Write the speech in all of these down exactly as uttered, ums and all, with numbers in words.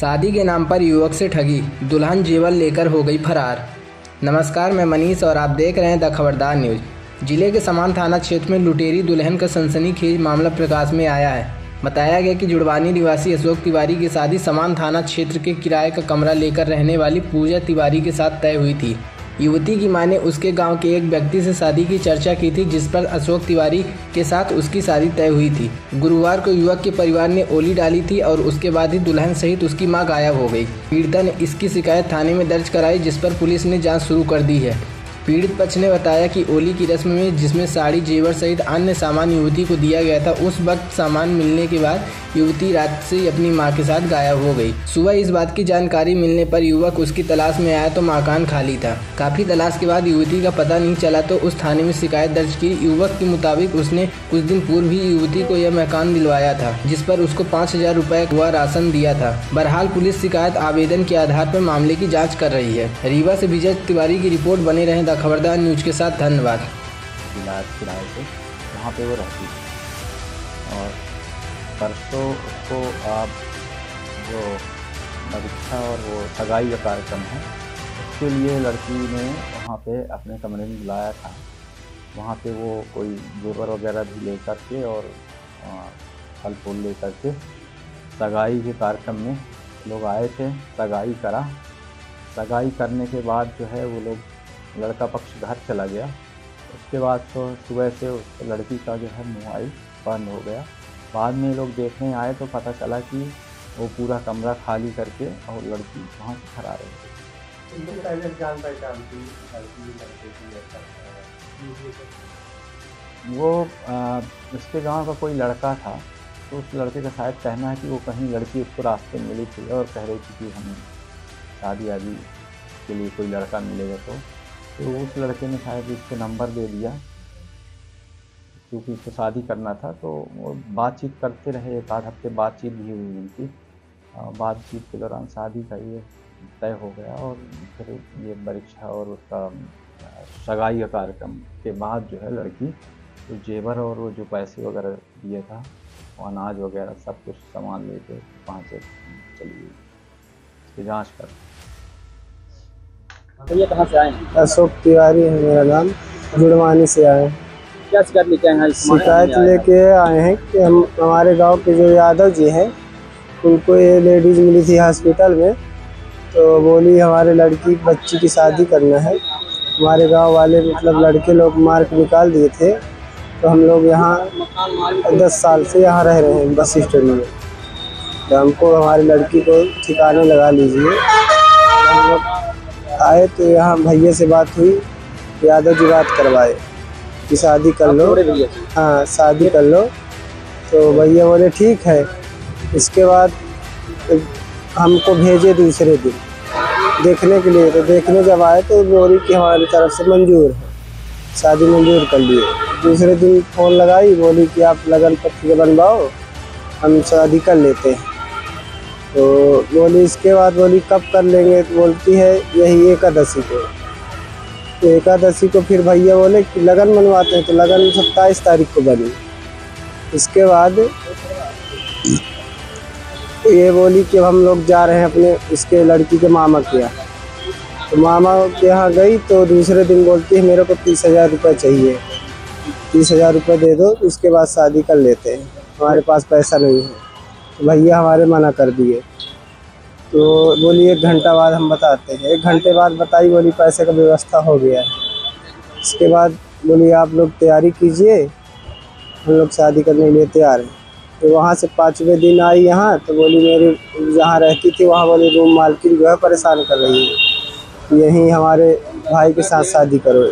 शादी के नाम पर युवक से ठगी, दुल्हन जेवर लेकर हो गई फरार। नमस्कार, मैं मनीष और आप देख रहे हैं द खबरदार न्यूज़। जिले के समान थाना क्षेत्र में लुटेरी दुल्हन का सनसनीखेज मामला प्रकाश में आया है। बताया गया कि जुड़वानी निवासी अशोक तिवारी की शादी समान थाना क्षेत्र के किराए का कमरा लेकर रहने वाली पूजा तिवारी के साथ तय हुई थी। युवती की मां ने उसके गांव के एक व्यक्ति से शादी की चर्चा की थी, जिस पर अशोक तिवारी के साथ उसकी शादी तय हुई थी। गुरुवार को युवक के परिवार ने ओली डाली थी और उसके बाद ही दुल्हन सहित उसकी मां गायब हो गई। पीड़िता ने इसकी शिकायत थाने में दर्ज कराई, जिस पर पुलिस ने जांच शुरू कर दी है। पीड़ित पक्ष ने बताया कि ओली की रस्म में, जिसमें साड़ी, जेवर सहित अन्य सामान युवती को दिया गया था, उस वक्त सामान मिलने के बाद युवती रात से अपनी मां के साथ गायब हो गई। सुबह इस बात की जानकारी मिलने पर युवक उसकी तलाश में आया तो मकान खाली था। काफ़ी तलाश के बाद युवती का पता नहीं चला तो उस थाने में शिकायत दर्ज की। युवक के मुताबिक उसने कुछ दिन पूर्व ही युवती को यह मकान दिलवाया था, जिस पर उसको पाँच हजार रुपये का राशन दिया था। बहरहाल पुलिस शिकायत आवेदन के आधार पर मामले की जाँच कर रही है। रीवा से विजय तिवारी की रिपोर्ट। बने रहें खबरदार न्यूज के साथ। धन्यवाद। किराए से वहाँ पे वो रहती है और परसों को आप जो परीक्षा और वो सगाई का कार्यक्रम है, उसके लिए लड़की ने वहाँ पे अपने कमरे में बुलाया था। वहाँ पे वो कोई जेवर वगैरह भी लेकर के और फल फूल लेकर के सगाई के कार्यक्रम में लोग आए थे। सगाई करा, सगाई करने के बाद जो है वो लोग, लड़का पक्ष घर चला गया। उसके बाद तो सुबह से उस लड़की का जो है मोबाइल बंद हो गया। बाद में लोग देखने आए तो पता चला कि वो पूरा कमरा खाली करके और लड़की वहाँ से फरार हो गई। वो आ, उसके गांव का कोई लड़का था, तो उस लड़के का शायद कहना है कि वो कहीं लड़की उसको रास्ते में मिली थी और कह रही थी कि हमें शादी आदि के लिए कोई लड़का मिलेगा। तो तो उस लड़के ने शायद इसको नंबर दे दिया, क्योंकि उसको शादी करना था। तो वो बातचीत करते रहे, एक आध हफ्ते बातचीत भी हुई उनकी। बातचीत के दौरान शादी का ये तय हो गया और फिर ये परीक्षा और उसका सगाई का कार्यक्रम के बाद जो है लड़की तो जेवर और वो जो पैसे वगैरह दिए था, वो अनाज वगैरह सब कुछ सामान लेके वहाँ से चली गई। इसकी जाँच कर। तो ये कहाँ से आए? अशोक तिवारी है मेरा नाम, जुड़वानी से आए। क्या शिकायत लेके आए हैं? शिकायत लेके आए हैं कि हम हमारे गांव के जो यादव जी हैं, उनको ये लेडीज़ मिली थी हॉस्पिटल में। तो बोली हमारे लड़की बच्ची की शादी करना है। हमारे गांव वाले मतलब लड़के लोग मार्क निकाल दिए थे। तो हम लोग यहाँ दस साल से यहाँ रह रहे हैं बस स्टैंड में। तो हमको हमारी लड़की को ठिकाने लगा लीजिए। हम लोग आए तो यहाँ भैया से बात हुई, यादव जी बात करवाए कि शादी कर लो। हाँ, शादी कर लो। तो भैया बोले ठीक है। इसके बाद हमको भेजे दूसरे दिन देखने के लिए। तो देखने जब आए तो बोली कि हमारी तरफ से मंजूर है, शादी मंजूर कर लिए। दूसरे दिन फ़ोन लगाई, बोली कि आप लगन पत्र बनवाओ, हम शादी कर लेते हैं। तो बोली इसके बाद बोली कब कर लेंगे? तो बोलती है यही एकादशी को। तो एकादशी को फिर भैया बोले कि लगन मनवाते हैं। तो लगन सत्ताईस तारीख को बनी। इसके बाद ये बोली कि हम लोग जा रहे हैं अपने इसके लड़की के मामा के यहाँ। तो मामा के यहाँ गई तो दूसरे दिन बोलती है मेरे को तीस हज़ार रुपये चाहिए, तीस हज़ार रुपये दे दो, उसके बाद शादी कर लेते हैं, हमारे पास पैसा नहीं है। भैया हमारे मना कर दिए। तो बोली एक घंटा बाद हम बताते हैं। एक घंटे बाद बताई, बोली पैसे का व्यवस्था हो गया है। इसके बाद बोली आप लोग तैयारी कीजिए, हम लोग शादी करने के लिए तैयार हैं। तो वहाँ से पाँचवें दिन आई यहाँ। तो बोली मेरी जहाँ रहती थी वहाँ बोली रूम मालकिन जो है परेशान कर रही है, यहीं हमारे भाई के साथ शादी करो,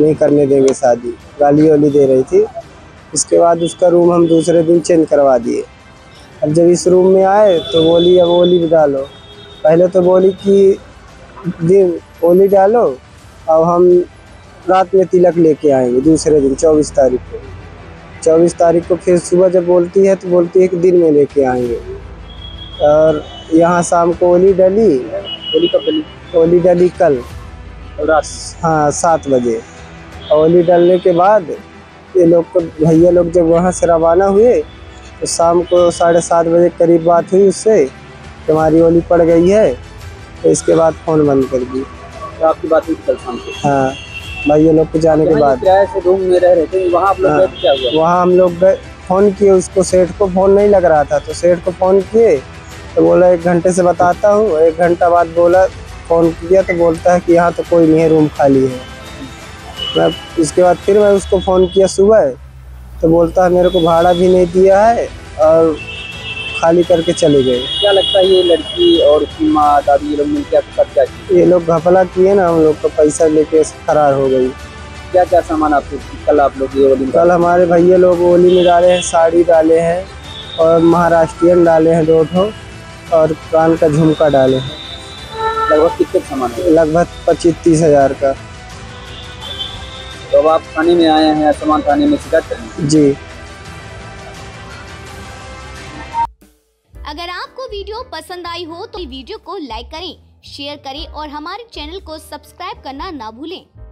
नहीं करने देंगे शादी, गाली वाली दे रही थी। इसके बाद उसका रूम हम दूसरे दिन चेंज करवा दिए। अब जब इस रूम में आए तो बोली अब ओली भी डालो। पहले तो बोली कि दिन ओली डालो, अब हम रात में तिलक लेके आएंगे दूसरे दिन चौबीस तारीख को। चौबीस तारीख को फिर सुबह जब बोलती है तो बोलती है कि दिन में लेके आएंगे। और यहाँ शाम को ओली डाली। ओली कब डाली? ओली डाली कल रात, हाँ, सात बजे। ओली डालने के बाद ये लोग को भैया लोग जब वहाँ से रवाना हुए तो शाम को साढ़े सात बजे करीब बात हुई उससे। तुम्हारी ओली पड़ गई है, तो इसके बाद फ़ोन बंद कर दी। तो आपकी बात कल शाम को, हाँ भाई लोग को जाने के बाद किराए से रूम में रह रहे थे, वहाँ आप लोग क्या हुआ? वहाँ हम लोग फ़ोन किए, उसको सेठ को फ़ोन नहीं लग रहा था, तो सेठ को फ़ोन किए तो बोला एक घंटे से बताता हूँ। एक घंटा बाद बोला, फ़ोन किया तो बोलता है कि यहाँ तो कोई नहीं है, रूम खाली है। मैं इसके बाद फिर मैं उसको फ़ोन किया सुबह, तो बोलता है मेरे को भाड़ा भी नहीं दिया है और खाली करके चले गए। क्या लगता है ये लड़की और उसकी माँ दादी ये लोग मिलकर क्या किया? ये लोग घपला किए ना, हम लोग का पैसा लेके फरार हो गई। क्या क्या सामान आपको कल आप लोग ये होली? कल हमारे भैया लोग होली में डाले हैं, साड़ी डाले हैं और महाराष्ट्रियन डाले हैं दो ठो, और कान का झुमका डाले हैं। लगभग कितने सामान? लगभग पच्चीस तीस हज़ार का। तो अब आप थाने में आए हैं, सामान थाने में शिकायत करें जी। अगर आपको वीडियो पसंद आई हो तो वीडियो को लाइक करें, शेयर करें और हमारे चैनल को सब्सक्राइब करना ना भूलें।